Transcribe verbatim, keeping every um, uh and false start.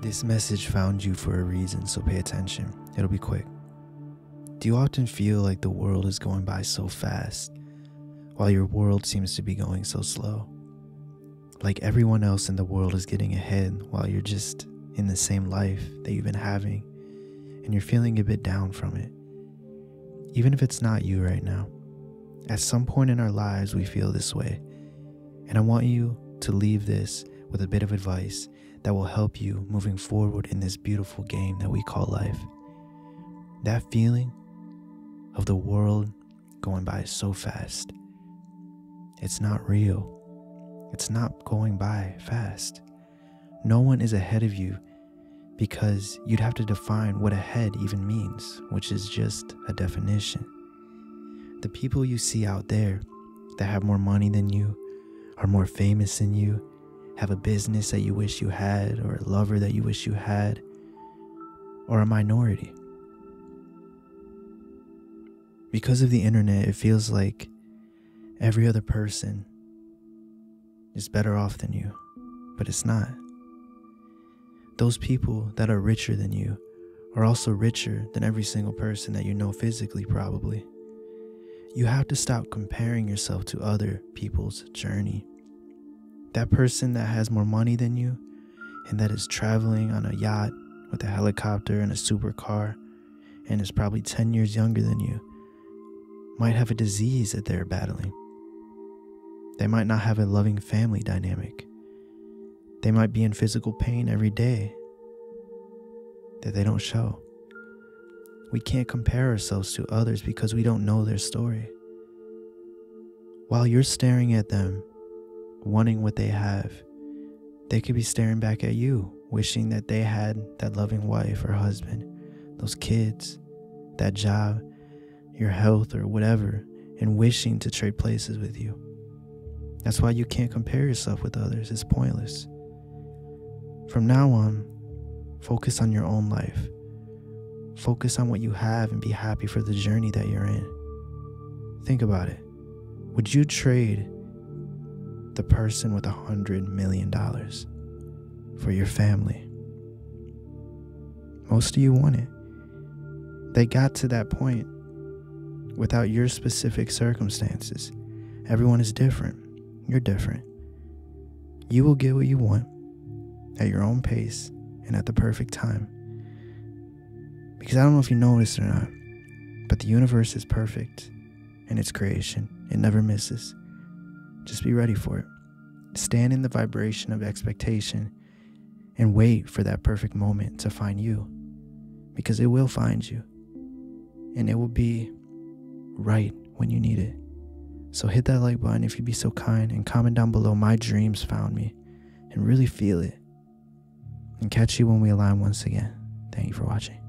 This message found you for a reason, so pay attention. It'll be quick. Do you often feel like the world is going by so fast, while your world seems to be going so slow? Like everyone else in the world is getting ahead while you're just in the same life that you've been having, and you're feeling a bit down from it. Even if it's not you right now, at some point in our lives we feel this way, and I want you to leave this with a bit of advice that will help you moving forward in this beautiful game that we call life. That feeling of the world going by so fast, it's not real. It's not going by fast. No one is ahead of you, because you'd have to define what ahead even means, which is just a definition. The people you see out there that have more money than you, are more famous than you, have a business that you wish you had, or a lover that you wish you had, are a minority. Because of the internet, it feels like every other person is better off than you, but it's not. Those people that are richer than you are also richer than every single person that you know physically, probably. You have to stop comparing yourself to other people's journey. That person that has more money than you, and that is traveling on a yacht with a helicopter and a supercar, and is probably ten years younger than you, might have a disease that they're battling. They might not have a loving family dynamic. They might be in physical pain every day that they don't show. We can't compare ourselves to others because we don't know their story. While you're staring at them, wanting what they have, they could be staring back at you, wishing that they had that loving wife or husband, those kids, that job, your health, or whatever, and wishing to trade places with you. That's why you can't compare yourself with others. It's pointless. From now on, focus on your own life. Focus on what you have and be happy for the journey that you're in. Think about it. Would you trade the person with a hundred million dollars for your family? Most of you want it. They got to that point without your specific circumstances. Everyone is different. You're different. You will get what you want at your own pace and at the perfect time. Because I don't know if you noticed or not, but the universe is perfect in its creation. It never misses. Just be ready for it. Stand in the vibration of expectation and wait for that perfect moment to find you, because it will find you, and it will be right when you need it. So hit that like button if you'd be so kind, and comment down below, "My dreams found me," and really feel it. And catch you when we align once again. Thank you for watching.